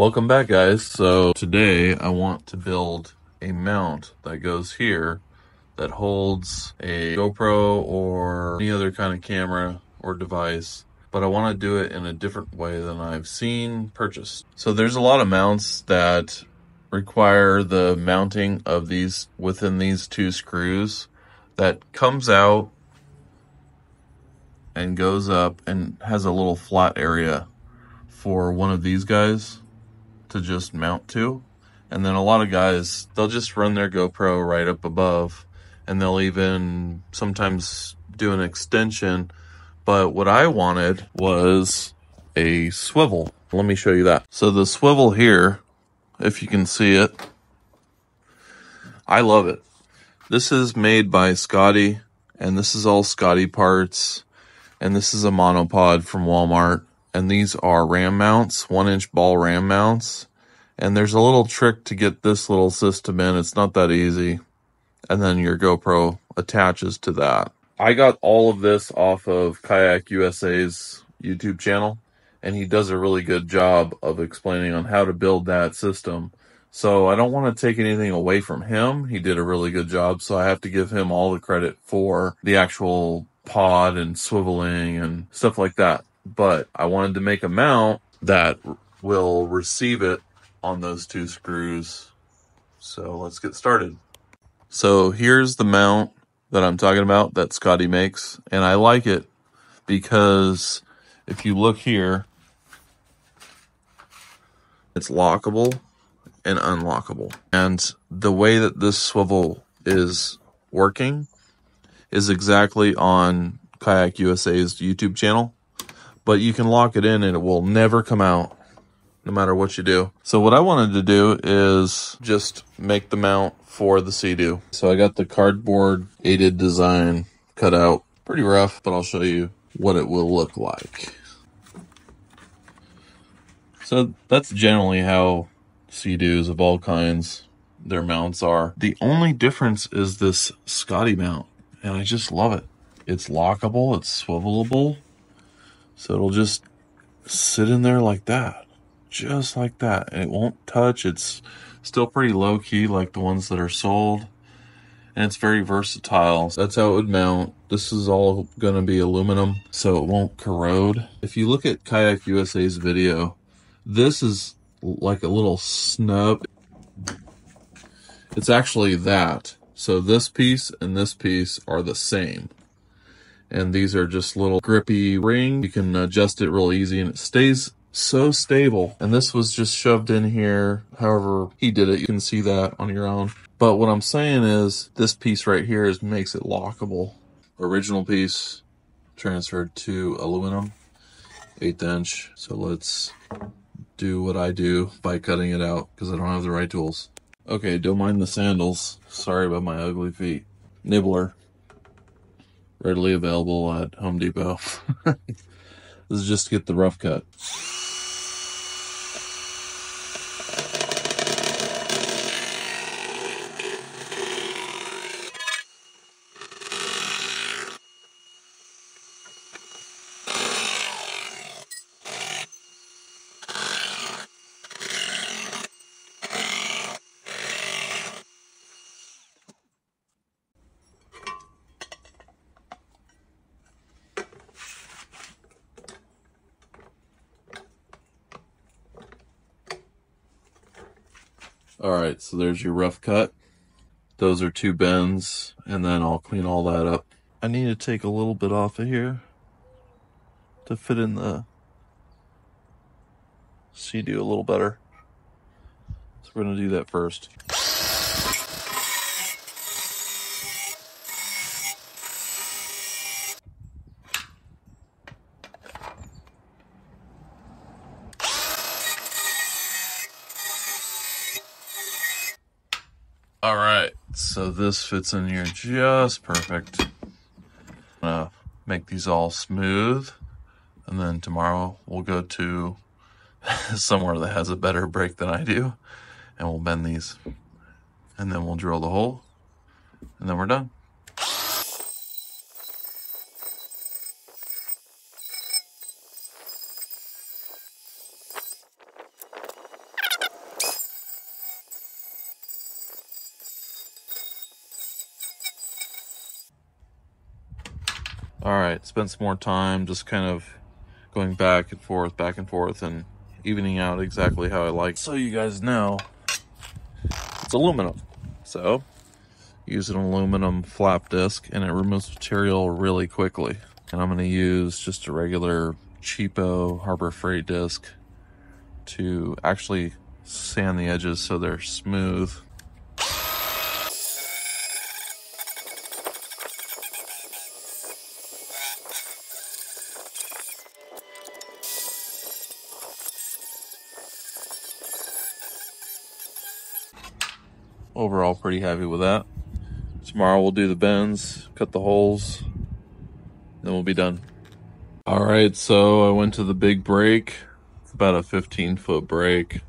Welcome back, guys. So today I want to build a mount that goes here that holds a GoPro or any other kind of camera or device, but I want to do it in a different way than I've seen purchased. So there's a lot of mounts that require the mounting of these within these two screws that comes out and goes up and has a little flat area for one of these guys to just mount to. And then a lot of guys, they'll just run their GoPro right up above, and they'll even sometimes do an extension. But what I wanted was a swivel. Let me show you that. So the swivel here, if you can see it, I love it. This is made by Scotty, and this is all Scotty parts. And this is a monopod from Walmart. And these are RAM mounts, 1-inch ball RAM mounts. And there's a little trick to get this little system in. It's not that easy. And then your GoPro attaches to that. I got all of this off of Kayak USA's YouTube channel, and he does a really good job of explaining on how to build that system. So I don't want to take anything away from him. He did a really good job, so I have to give him all the credit for the actual pod and swiveling and stuff like that. But I wanted to make a mount that will receive it on those two screws. So let's get started. So here's the mount that I'm talking about that Scotty makes, and I like it because if you look here, it's lockable and unlockable. And the way that this swivel is working is exactly on Kayak USA's YouTube channel, but you can lock it in and it will never come out no matter what you do. So what I wanted to do is just make the mount for the Sea-Doo. So I got the cardboard aided design cut out, pretty rough, but I'll show you what it will look like. So that's generally how Sea-Doos of all kinds, their mounts are. The only difference is this Scotty mount, and I just love it. It's lockable, it's swivelable, so it'll just sit in there like that, just like that, and it won't touch. It's still pretty low key like the ones that are sold, and it's very versatile. That's how it would mount. This is all gonna be aluminum, so it won't corrode. If you look at Kayak USA's video, this is like a little snub. It's actually that. So this piece and this piece are the same. And these are just little grippy rings. You can adjust it real easy and it stays so stable. And this was just shoved in here. However he did it, you can see that on your own. But what I'm saying is this piece right here is makes it lockable. Original piece transferred to aluminum, 1/8 inch. So let's do what I do by cutting it out because I don't have the right tools. Okay, don't mind the sandals. Sorry about my ugly feet. Nibbler. Readily available at Home Depot. This is just to get the rough cut. All right, so there's your rough cut. Those are two bends, and then I'll clean all that up. I need to take a little bit off of here to fit in the Sea-Doo a little better. So we're gonna do that first. All right, so this fits in here just perfect. I'm gonna make these all smooth, and then tomorrow we'll go to somewhere that has a better break than I do, and we'll bend these, and then we'll drill the hole, and then we're done. All right, spent some more time just kind of going back and forth, and evening out exactly how I like. So you guys know, it's aluminum. So use an aluminum flap disc, and it removes material really quickly. And I'm gonna use just a regular cheapo Harbor Freight disc to actually sand the edges so they're smooth. Overall, pretty happy with that. Tomorrow we'll do the bends, cut the holes, then we'll be done. All right, so I went to the big break. It's about a 15-foot break.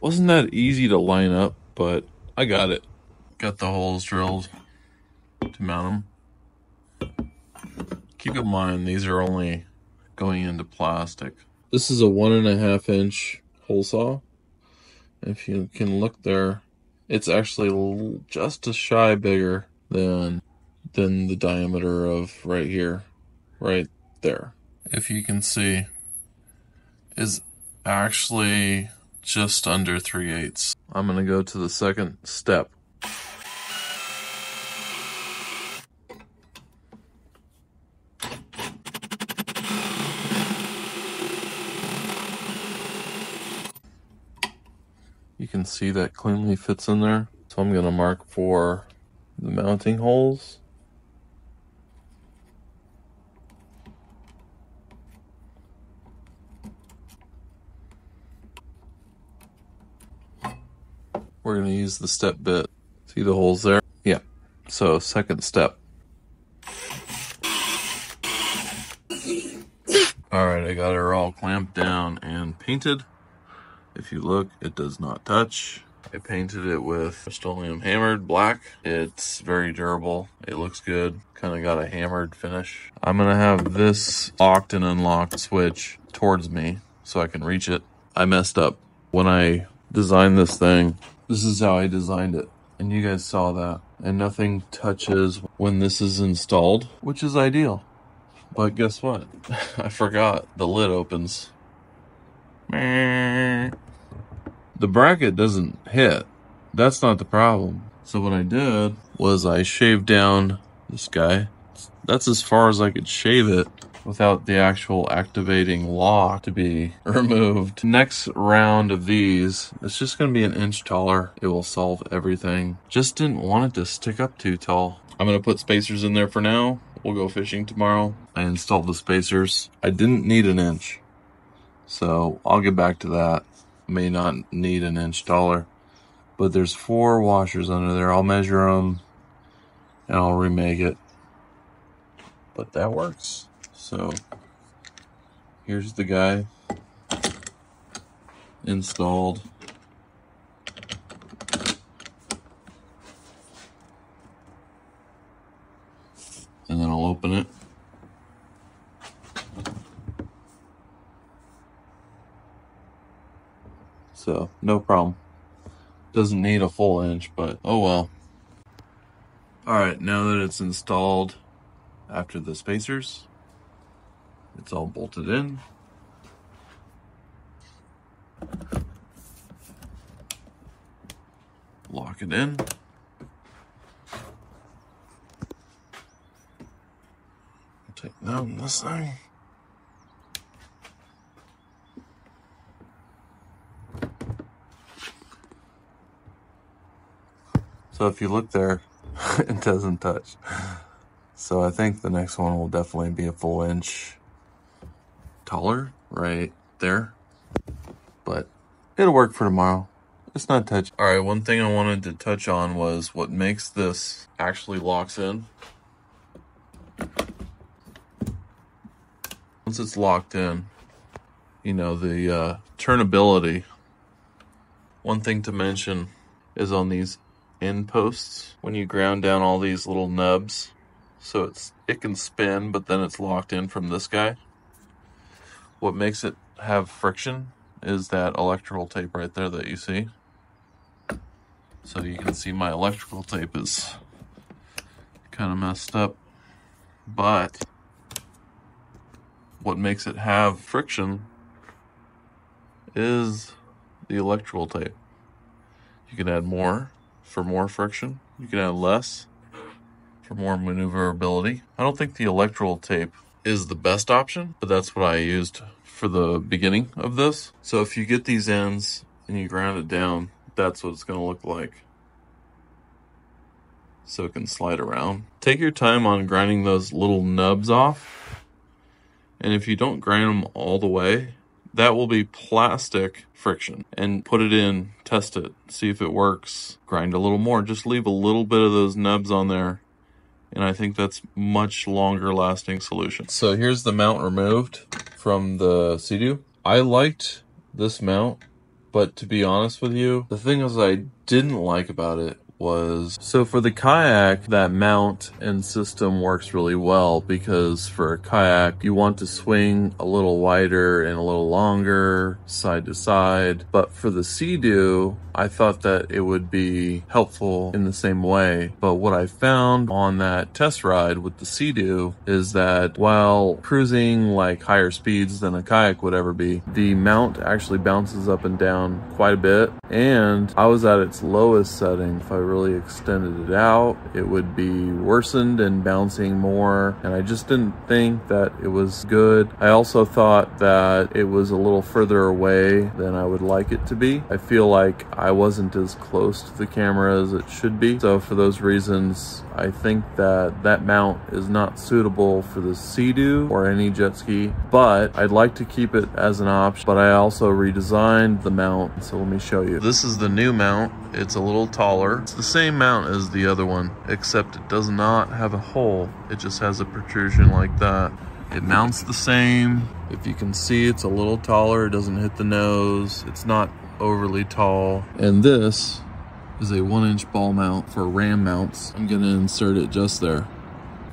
Wasn't that easy to line up, but I got it. Got the holes drilled to mount them. Keep in mind, these are only going into plastic. This is a 1.5-inch hole saw. If you can look there, it's actually just a shy bigger than the diameter of right here, right there. If you can see, is actually just under 3/8. I'm gonna go to the second step. You can see that cleanly fits in there. So I'm gonna mark for the mounting holes. We're gonna use the step bit. See the holes there? Yeah, so second step. All right, I got her all clamped down and painted. If you look, it does not touch. I painted it with Rustoleum hammered black. It's very durable. It looks good. Kind of got a hammered finish. I'm gonna have this locked and unlocked switch towards me so I can reach it. I messed up when I designed this thing. This is how I designed it, and you guys saw that. And nothing touches when this is installed, which is ideal. But guess what? I forgot. The lid opens. The bracket doesn't hit. That's not the problem. So what I did was I shaved down this guy. That's as far as I could shave it without the actual activating lock to be removed. Next round of these, it's just gonna be an inch taller. It will solve everything. Just didn't want it to stick up too tall. I'm gonna put spacers in there for now. We'll go fishing tomorrow. I installed the spacers. I didn't need an inch, so I'll get back to that. May not need an inch taller, but there's 4 washers under there. I'll measure them and I'll remake it, but that works. So here's the guy installed. And then I'll open it. So no problem. Doesn't need a full inch, but oh well. All right, now that it's installed after the spacers, it's all bolted in. Lock it in. Take down this thing. So if you look there, it doesn't touch. So I think the next one will definitely be a full inch taller right there, but it'll work for tomorrow. It's not touched. All right, one thing I wanted to touch on was what makes this actually locks in. Once it's locked in, you know, the turnability. One thing to mention is on these end posts, when you ground down all these little nubs, so it can spin, but then it's locked in from this guy. What makes it have friction is that electrical tape right there that you see. So you can see my electrical tape is kind of messed up. but what makes it have friction is the electrical tape. You can add more for more friction. You can add less for more maneuverability. I don't think the electrical tape is the best option, but that's what I used for the beginning of this. So if you get these ends and you ground it down, that's what it's going to look like. So it can slide around. Take your time on grinding those little nubs off. And if you don't grind them all the way, that will be plastic friction. And put it in, test it, see if it works. Grind a little more, just leave a little bit of those nubs on there. And I think that's much longer lasting solution. So here's the mount removed from the Sea-Doo. I liked this mount, but to be honest with you, the thing is I didn't like about it was, so for the kayak, that mount and system works really well, because for a kayak, you want to swing a little wider and a little longer side to side. But for the Sea-Doo, I thought that it would be helpful in the same way. But what I found on that test ride with the Sea-Doo is that while cruising like higher speeds than a kayak would ever be, the mount actually bounces up and down quite a bit. And I was at its lowest setting. If I really extended it out, it would be worsened and bouncing more. And I just didn't think that it was good. I also thought that it was a little further away than I would like it to be. I feel like I wasn't as close to the camera as it should be. So for those reasons, I think that that mount is not suitable for the Sea-Doo or any jet ski, but I'd like to keep it as an option. But I also redesigned the mount, so let me show you. This is the new mount. It's a little taller. It's the same mount as the other one, except it does not have a hole. It just has a protrusion like that. It mounts the same. If you can see, it's a little taller. It doesn't hit the nose. It's not overly tall. And this is a 1-inch ball mount for RAM mounts. I'm gonna insert it just there.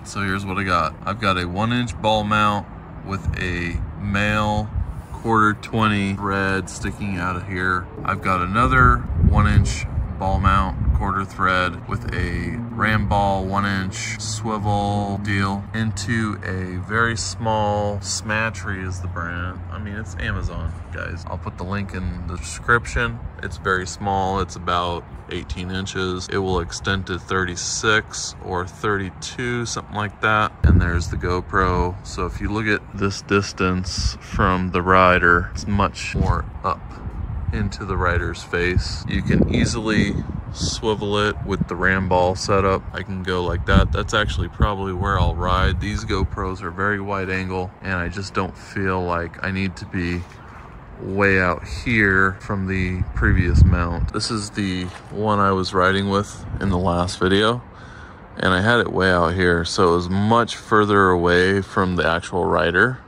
So here's what I got. I've got a 1-inch ball mount with a male quarter-20 thread sticking out of here. I've got another 1-inch ball mount quarter thread with a RAM ball 1-inch swivel deal into a very small Smatree is the brand. I mean, it's Amazon, guys. I'll put the link in the description. It's very small. It's about 18 inches. It will extend to 36 or 32, something like that. And there's the GoPro. So if you look at this distance from the rider, it's much more up into the rider's face. You can easily swivel it with the RAM ball setup. I can go like that. That's actually probably where I'll ride. These GoPros are very wide angle, and I just don't feel like I need to be way out here from the previous mount. This is the one I was riding with in the last video, and I had it way out here, so it was much further away from the actual rider.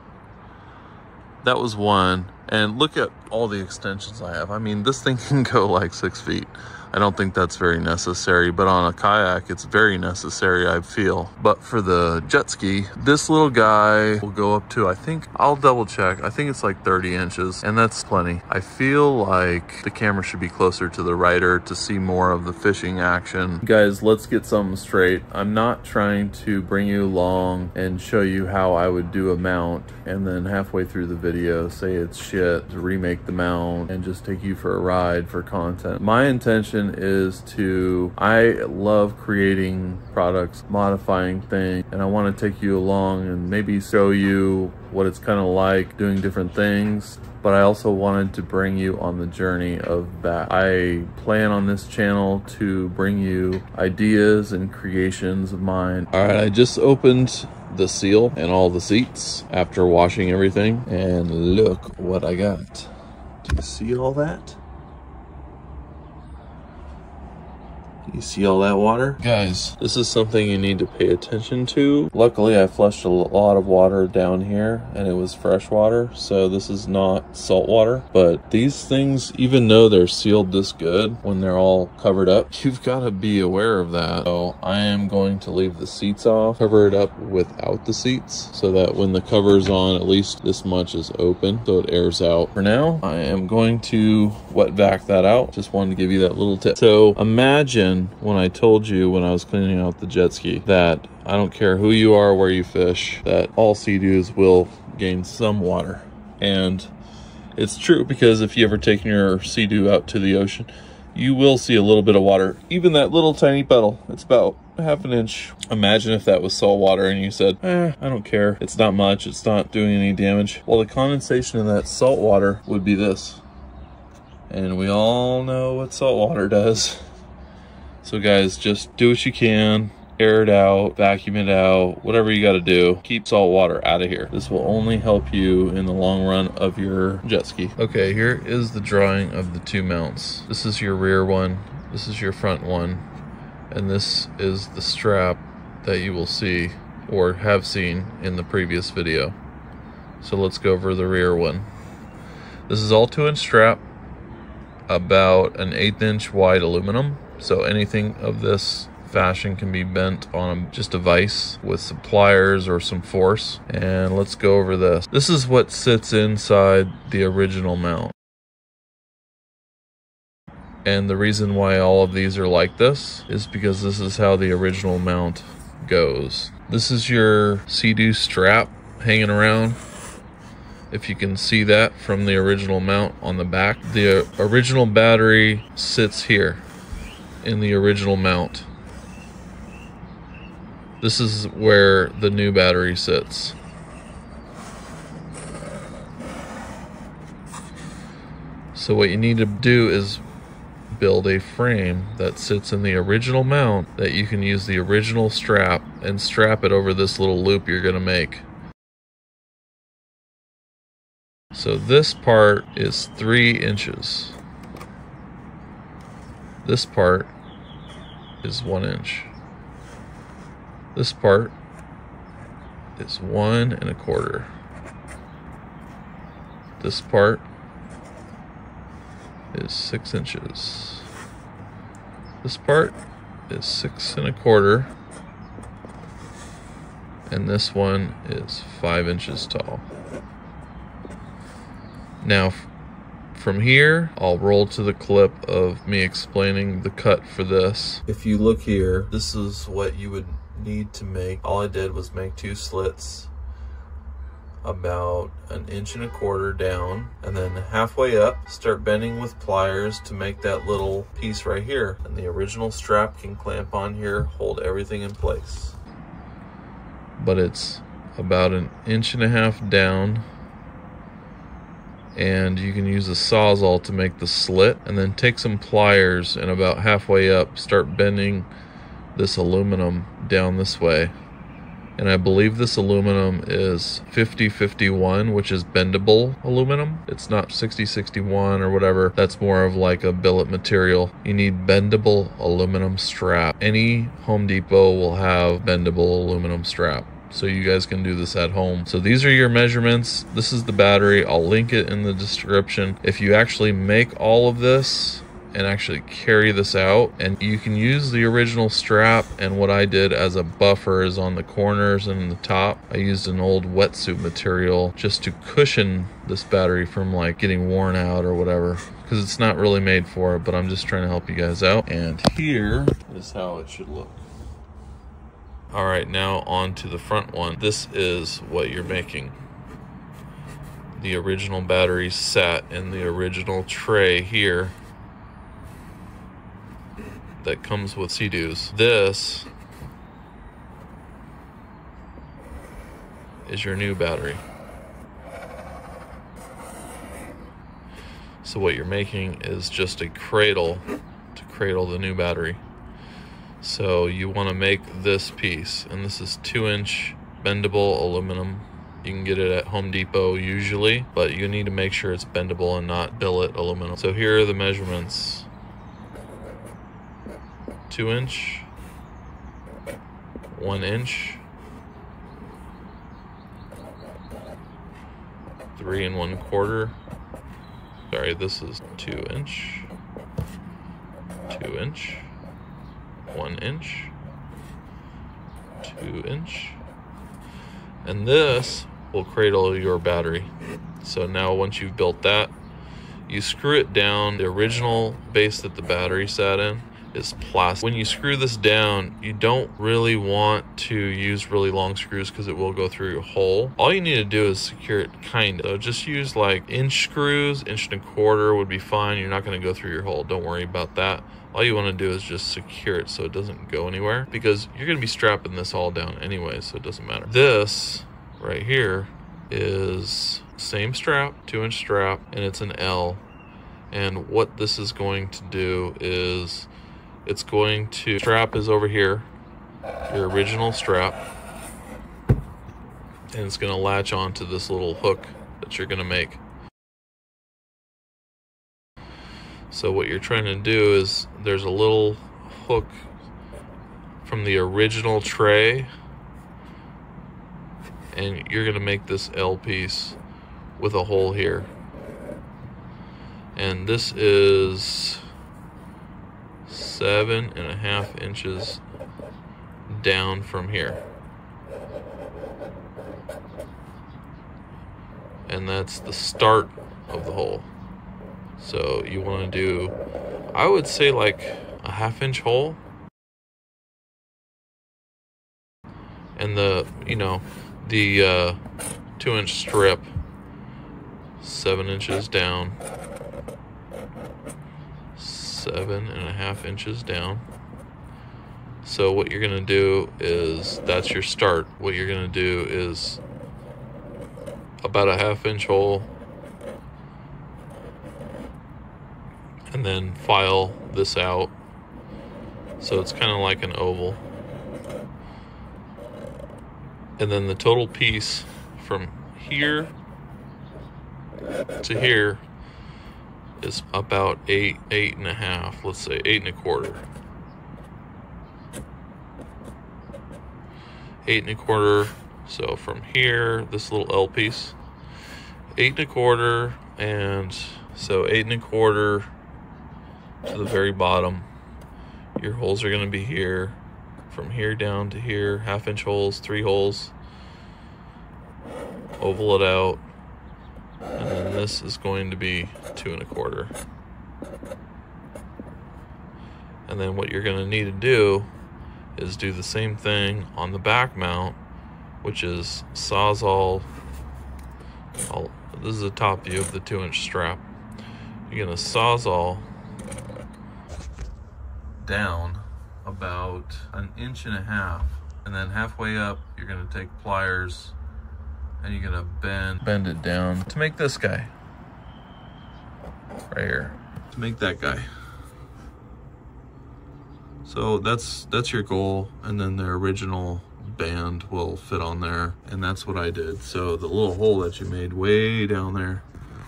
That was one. And look at all the extensions I have. I mean, this thing can go like 6 feet. I don't think that's very necessary, but on a kayak, it's very necessary, I feel. But for the jet ski, this little guy will go up to, I think, I'll double check. I think it's like 30 inches, and that's plenty. I feel like the camera should be closer to the rider to see more of the fishing action. Guys, let's get something straight. I'm not trying to bring you along and show you how I would do a mount and then halfway through the video say it's shit, to remake the mount and just take you for a ride for content. My intention is to, I love creating products, modifying things, and I want to take you along and maybe show you what it's kind of like doing different things. But I also wanted to bring you on the journey of that. I plan on this channel to bring you ideas and creations of mine. All right, I just opened the seal and all the seats after washing everything, and look what I got. Do you see all that? You see all that water? Guys, this is something you need to pay attention to. Luckily, I flushed a lot of water down here, and it was fresh water, so this is not salt water. But these things, even though they're sealed this good, when they're all covered up, you've got to be aware of that. So I am going to leave the seats off, cover it up without the seats, so that when the cover's on, at least this much is open, so it airs out. For now, I am going to wet vac that out. Just wanted to give you that little tip. So imagine in when I told you when I was cleaning out the jet ski that I don't care who you are, where you fish, that all Sea-Doos will gain some water. And it's true, because if you ever taken your Sea-Doo out to the ocean, you will see a little bit of water. Even that little tiny puddle, it's about half an inch. Imagine if that was salt water and you said, I don't care, it's not much, it's not doing any damage. Well, the condensation in that salt water would be this. And we all know what salt water does. So guys, just do what you can. Air it out, vacuum it out, whatever you gotta do. Keep salt water out of here. This will only help you in the long run of your jet ski. Okay, here is the drawing of the two mounts. This is your rear one, this is your front one, and this is the strap that you will see or have seen in the previous video. So let's go over the rear one. This is all 2-inch strap, about an 1/8 inch wide aluminum. So anything of this fashion can be bent on just a vise with some pliers or some force. And let's go over this. This is what sits inside the original mount. And the reason why all of these are like this is because this is how the original mount goes. This is your Sea-Doo strap hanging around. If you can see that from the original mount on the back, the original battery sits here in the original mount. This is where the new battery sits. So what you need to do is build a frame that sits in the original mount that you can use the original strap and strap it over this little loop you're gonna make. So this part is 3 inches. This part is 1 inch. This part is 1 1/4. This part is 6 inches. This part is 6 1/4. And this one is 5 inches tall. Now, from here, I'll roll to the clip of me explaining the cut for this. If you look here, this is what you would need to make. All I did was make 2 slits about 1 1/4 inches down, and then halfway up start bending with pliers to make that little piece right here, and the original strap can clamp on here, hold everything in place. But it's about 1.5 inches down, and you can use a Sawzall to make the slit, and then take some pliers and about halfway up start bending this aluminum down this way. And I believe this aluminum is 50/51, which is bendable aluminum. It's not 60/61 or whatever. That's more of like a billet material. You need bendable aluminum strap. Any Home Depot will have bendable aluminum strap. So you guys can do this at home. So these are your measurements. This is the battery. I'll link it in the description. If you actually make all of this, and actually carry this out, and you can use the original strap, and what I did as a buffer is on the corners and the top. I used an old wetsuit material just to cushion this battery from like getting worn out or whatever, because it's not really made for it, but I'm just trying to help you guys out. And here is how it should look. All right, now on to the front one. This is what you're making. The original battery sat in the original tray here that comes with Sea-Doos. This is your new battery. So what you're making is just a cradle to cradle the new battery. So you want to make this piece, and this is 2-inch bendable aluminum. You can get it at Home Depot usually, but you need to make sure it's bendable and not billet aluminum. So here are the measurements. 2-inch, 1 inch, 3 1/4. Sorry, this is 2-inch, 2-inch, 1 inch, 2-inch, and this will cradle your battery. So now once you've built that, you screw it down the original base that the battery sat in, is plastic. When you screw this down, you don't really want to use really long screws because it will go through your hole. All you need to do is secure it kind of. Just use like inch screws, 1.25 inch would be fine. You're not going to go through your hole. Don't worry about that. All you want to do is just secure it so it doesn't go anywhere, because you're going to be strapping this all down anyway, so it doesn't matter. This right here is same strap, 2-inch strap, and it's an L. And what this is going to do is it's going to, strap is over here, your original strap, and it's going to latch onto this little hook that you're going to make. So what you're trying to do is, there's a little hook from the original tray, and you're going to make this L piece with a hole here. And this is 7.5 inches down from here. And that's the start of the hole. So you want to do, I would say like a 1/2 inch hole. And the, you know, the 2-inch strip, 7 inches down. 7.5 inches down. So what you're gonna do is, that's your start. What you're gonna do is about a 1/2 inch hole, and then file this out so it's kind of like an oval. And then the total piece from here to here is about 8, 8.5, let's say 8.25. 8.25, so from here, this little L piece, 8.25, and so 8.25 to the very bottom. Your holes are gonna be here, from here down to here, 1/2 inch holes, 3 holes, oval it out. And then this is going to be 2.25. And then what you're going to need to do is do the same thing on the back mount, which is sawzall. This is the top view of the 2-inch strap. You're going to sawzall down about 1.5 inches. And then halfway up, you're going to take pliers, and you're gonna bend it down to make this guy right here, to make that guy. So that's your goal, and then the original band will fit on there, and that's what I did. So the little hole that you made way down there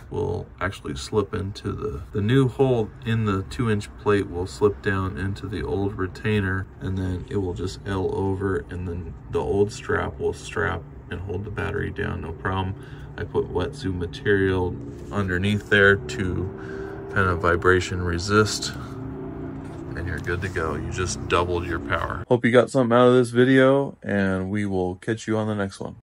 will actually slip into the new hole in the 2-inch plate will slip down into the old retainer, and then it will just L over, and then the old strap will strap and hold the battery down, no problem. I put wetsuit material underneath there to kind of vibration resist, and you're good to go. You just doubled your power. Hope you got something out of this video, and we will catch you on the next one.